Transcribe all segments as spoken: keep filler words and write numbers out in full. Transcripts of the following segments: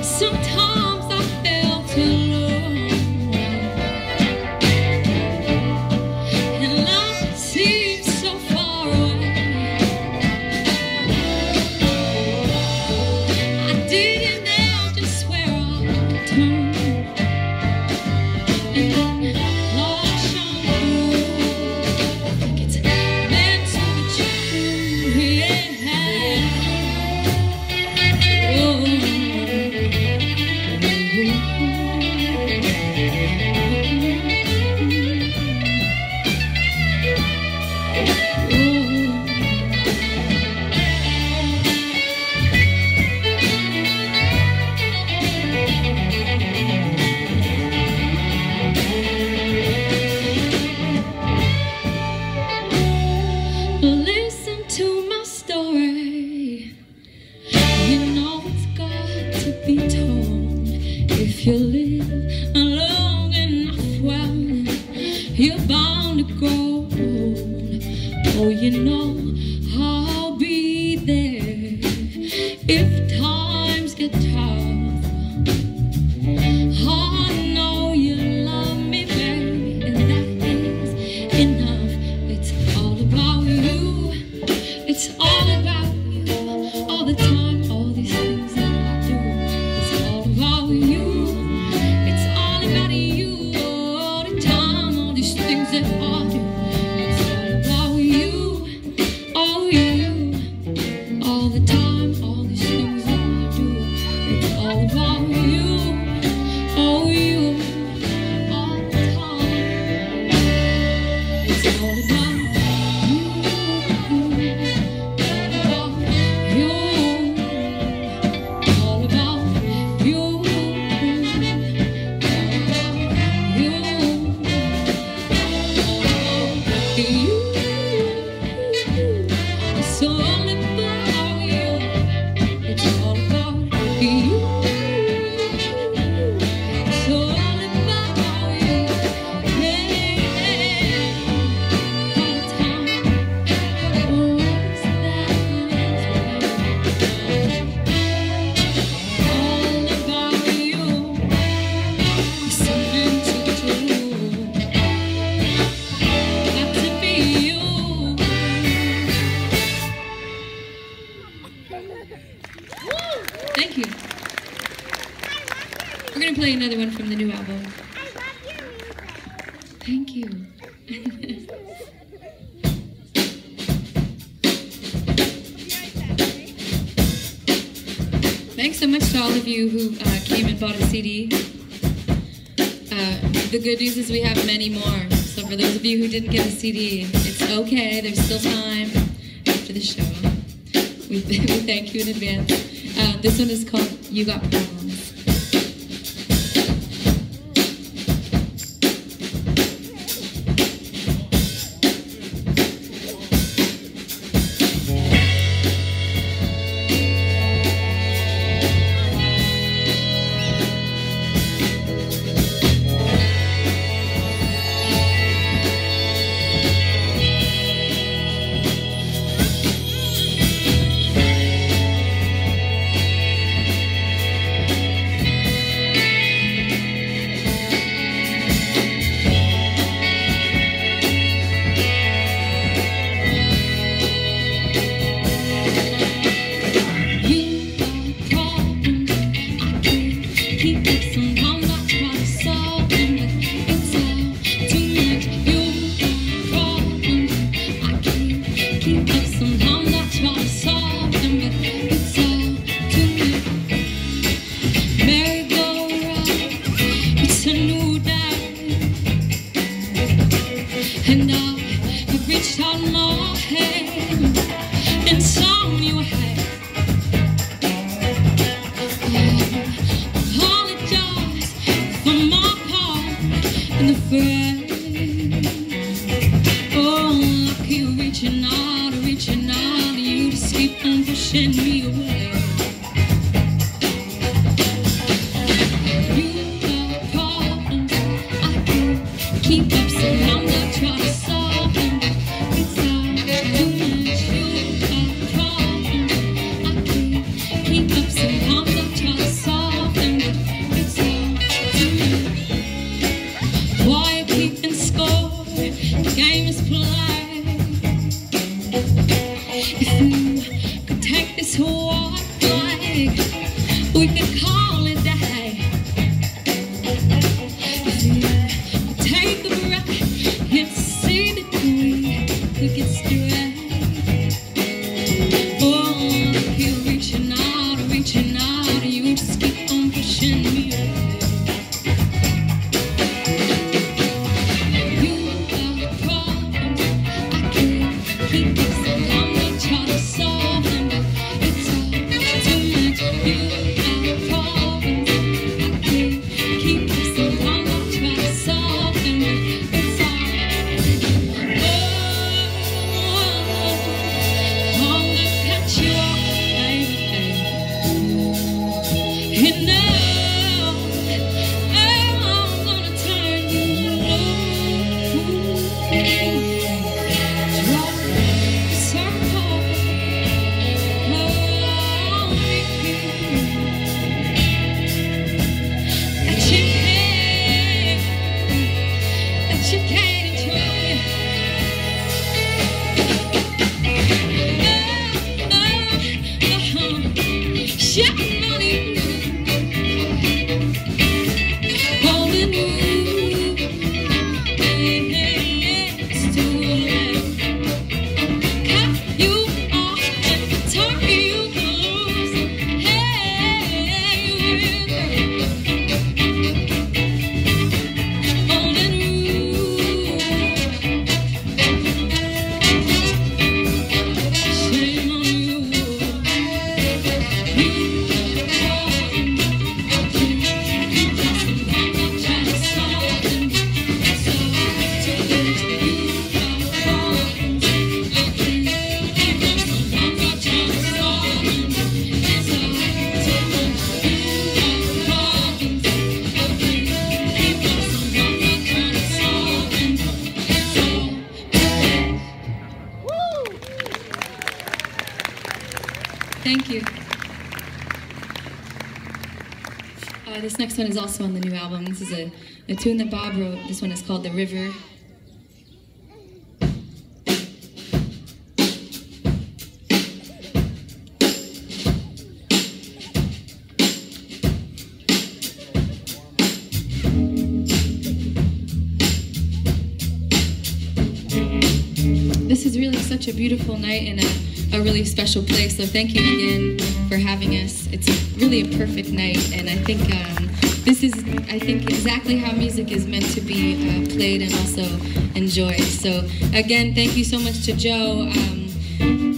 Sometimes I felt alone. you're bound to go. Oh, you know I'll be there if times get tough. I know you love me, baby, and that is enough. It's all about you. It's all about you. All the time, all these things that I do. It's all about you. It's all about you. All the time, all these things that I do. Thank you. We're going to play another one from the new album. Thank you. Thanks so much to all of you who uh, came and bought a C D. Uh, the good news is we have many more. So for those of you who didn't get a C D, it's okay. There's still time after the show. We, th we thank you in advance. Uh, this one is called You Got Problems. Take a breath. Thank you. Uh, this next one is also on the new album. This is a, a tune that Bob wrote. This one is called The River. This is really such a beautiful night and a a really special place, so thank you again for having us. It's really a perfect night, and I think um, this is, I think, exactly how music is meant to be uh, played and also enjoyed. So again, thank you so much to Joe. Um,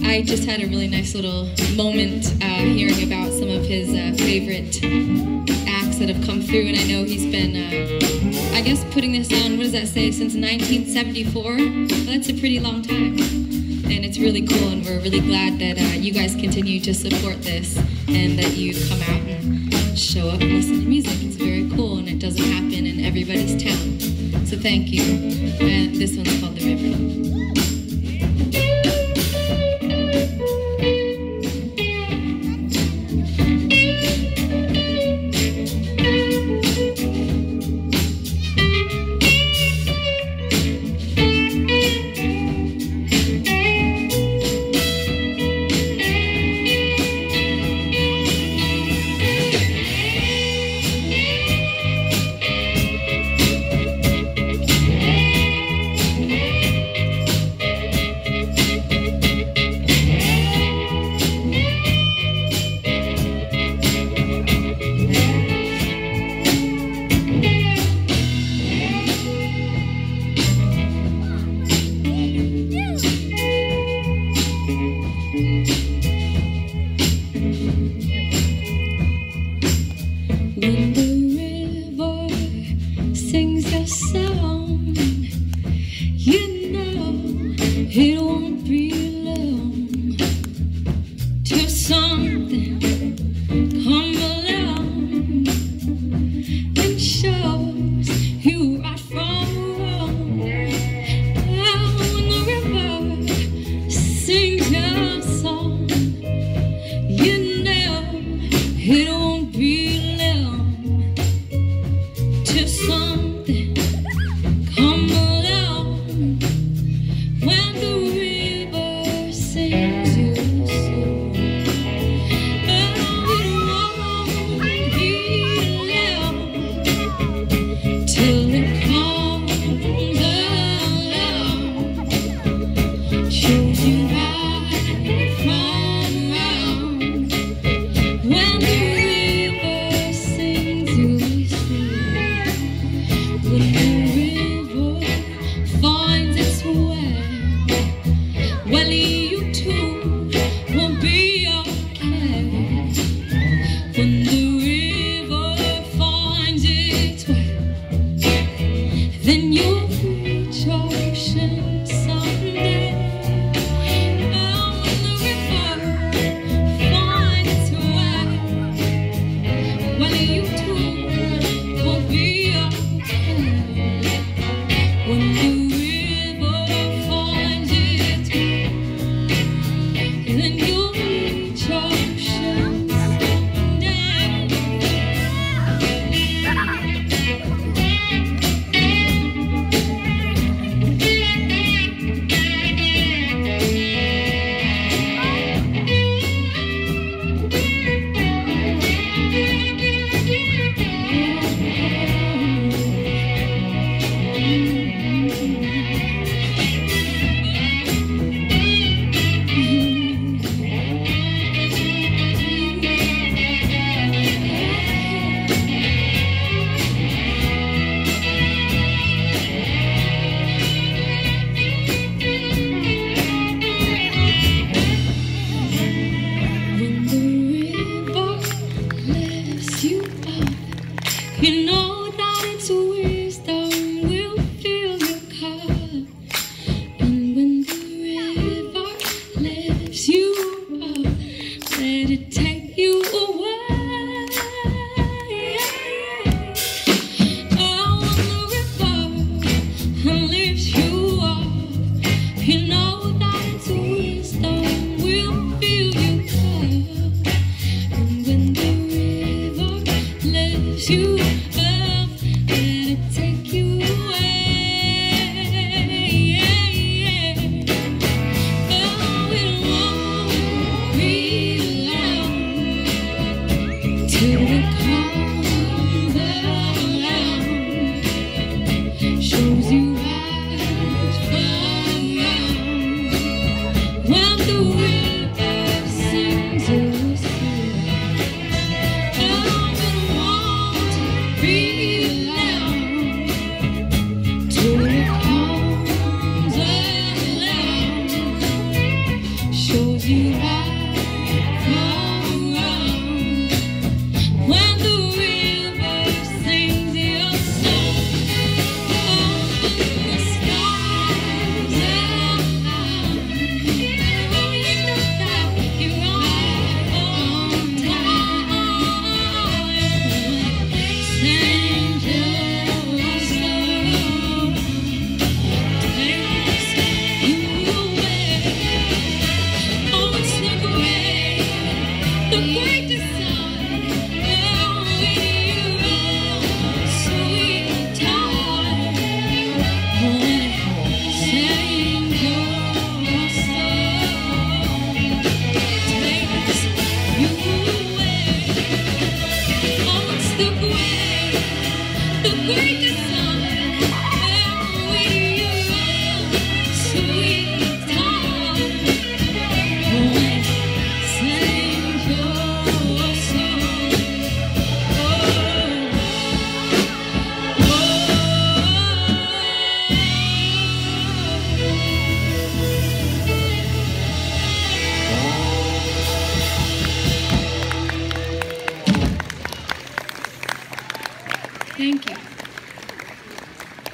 I just had a really nice little moment uh, hearing about some of his uh, favorite acts that have come through, and I know he's been, uh, I guess, putting this on, what does that say, since nineteen seventy-four? Well, that's a pretty long time. And it's really cool, and we're really glad that uh, you guys continue to support this and that you come out and show up and listen to music. It's very cool, and it doesn't happen in everybody's town. So thank you. And this one's called The River.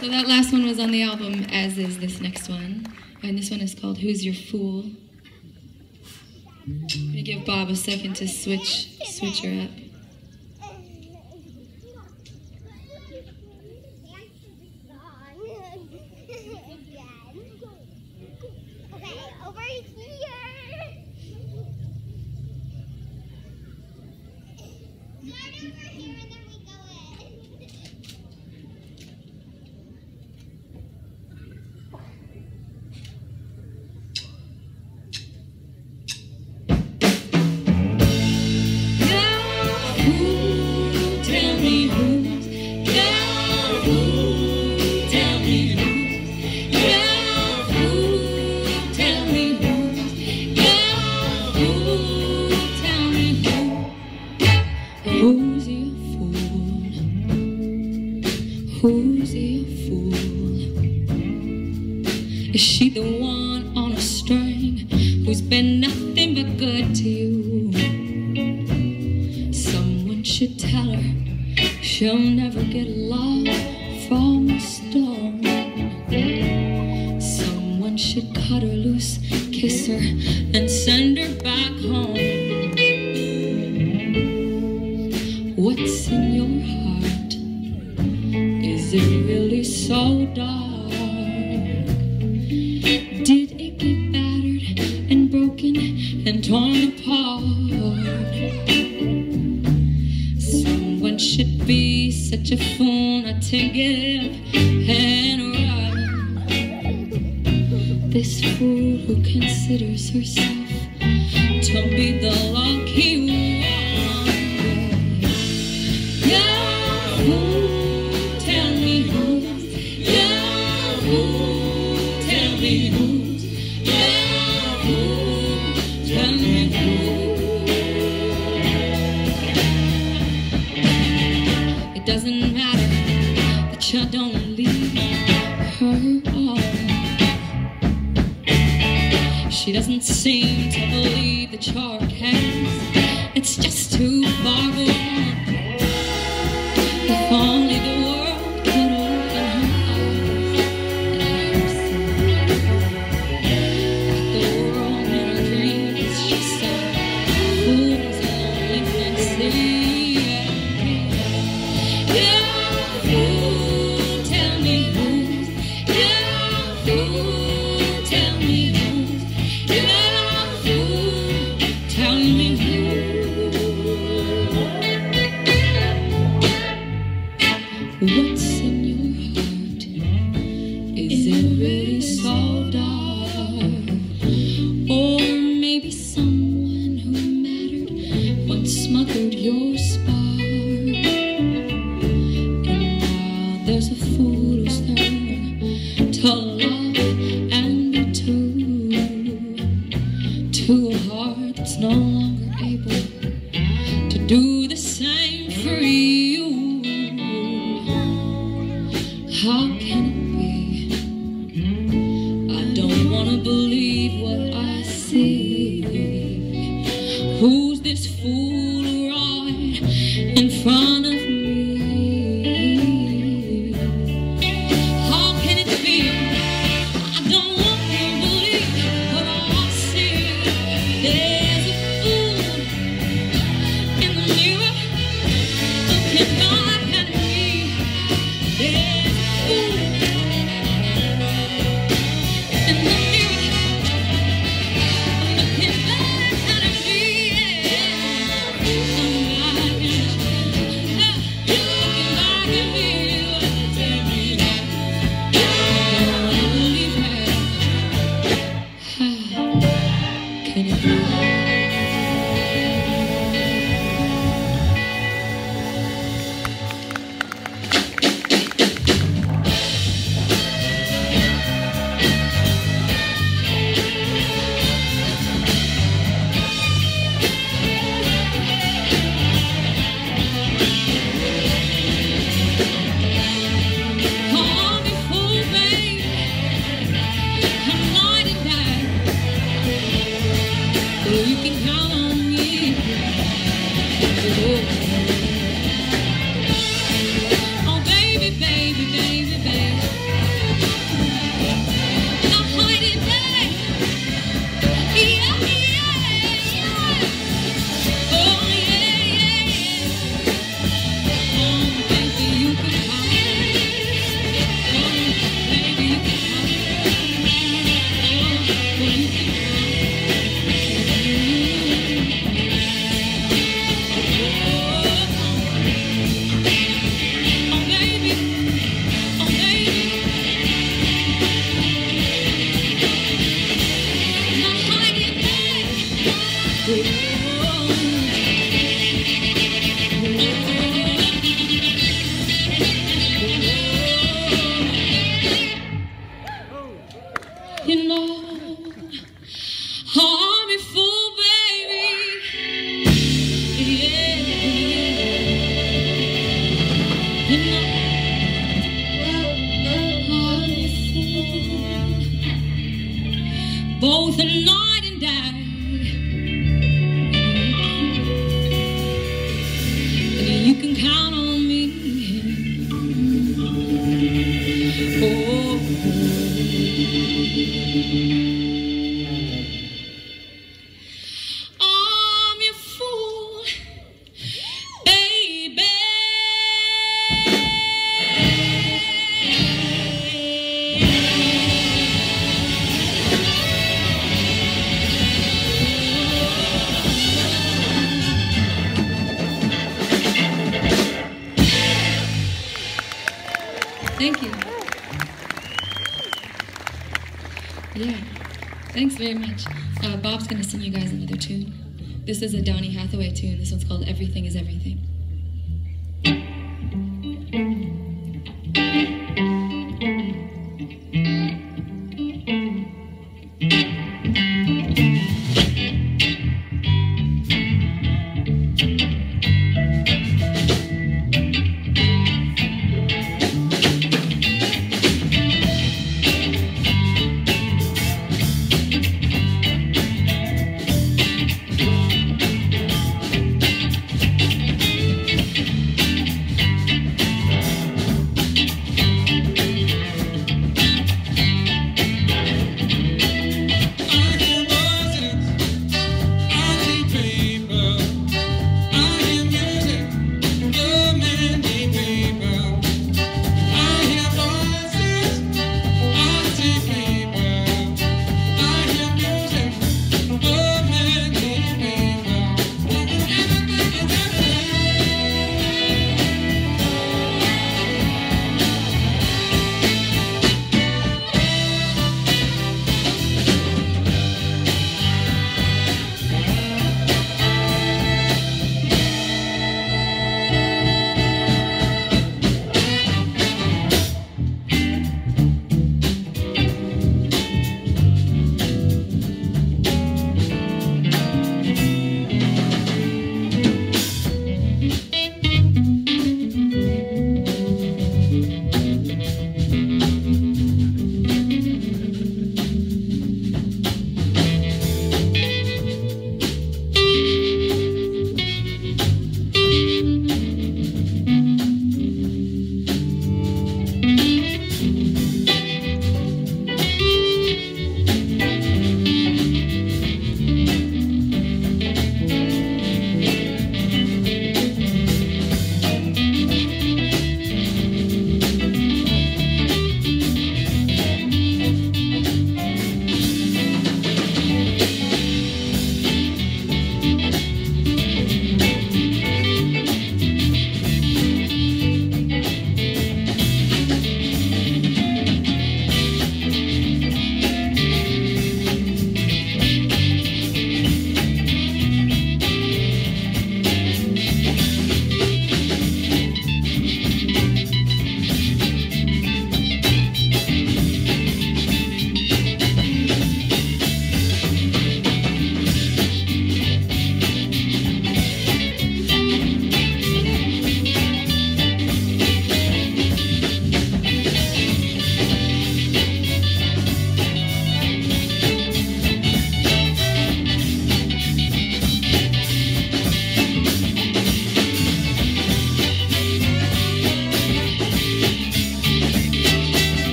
So that last one was on the album, as is this next one. And this one is called Who's Your Fool? I'm gonna give Bob a second to switch, switch her up. Thank you. This is a Donny Hathaway tune. This one's called Everything is Everything.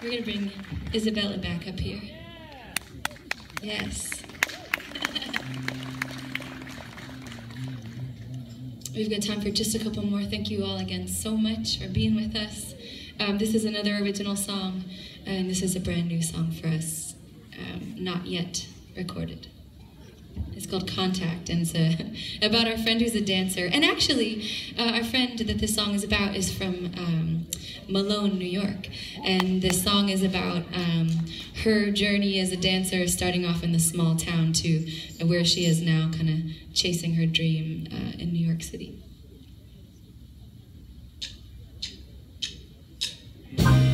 We're gonna bring Isabella back up here. Yes. We've got time for just a couple more. Thank you all again so much for being with us. Um, this is another original song, and this is a brand new song for us, um, not yet recorded. It's called Contact, and it's a, about our friend who's a dancer. And actually, uh, our friend that this song is about is from um, Malone, New York. And this song is about um, her journey as a dancer, starting off in the small town to where she is now, kind of chasing her dream uh, in New York City.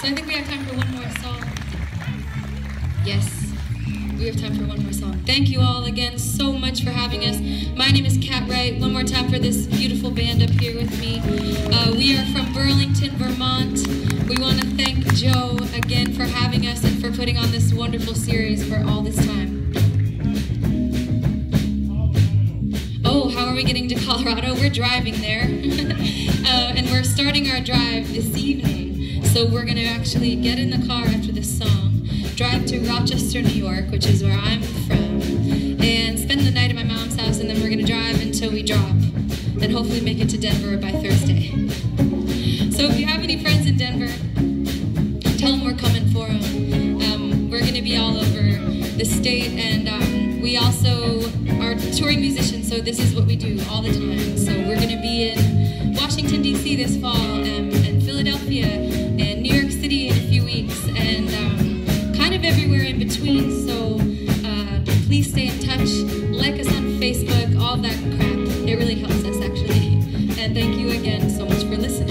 So I think we have time for one more song. Yes. We have time for one more song. Thank you all again so much for having us. My name is Kat Wright. One more time for this beautiful band up here with me. Uh, we are from Burlington, Vermont. We want to thank Joe again for having us and for putting on this wonderful series for all this time. Oh, how are we getting to Colorado? We're driving there. uh, and we're starting our drive this evening. So we're going to actually get in the car after this song, drive to Rochester, New York, which is where I'm from, and spend the night at my mom's house, and then we're gonna drive until we drop, and hopefully make it to Denver by Thursday. So if you have any friends in Denver, tell them we're coming for them. Um, we're gonna be all over the state, and um, we also are touring musicians, so this is what we do all the time. So we're gonna be in Washington, D C this fall, um, and Philadelphia, and New York City in a few weeks, and um, everywhere in between, so uh, please stay in touch, like us on Facebook, all that crap. It really helps us, actually. And thank you again so much for listening.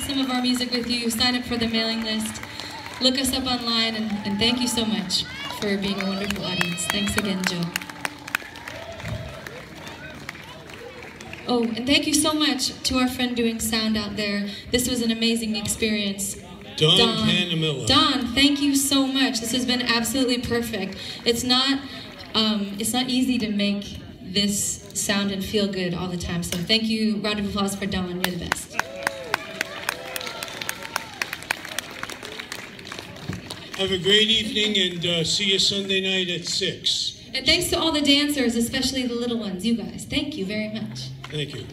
sing some of our music with you, sign up for the mailing list, look us up online, and, and thank you so much for being a wonderful audience. Thanks again, Joe. Oh, and thank you so much to our friend doing sound out there. This was an amazing experience. Don, Don Candomilla. Don, thank you so much. This has been absolutely perfect. It's not, um, it's not easy to make this sound and feel good all the time. So thank you. Round of applause for Don. You're the best. Have a great evening, and uh, see you Sunday night at six. And thanks to all the dancers, especially the little ones, you guys. Thank you very much. Thank you.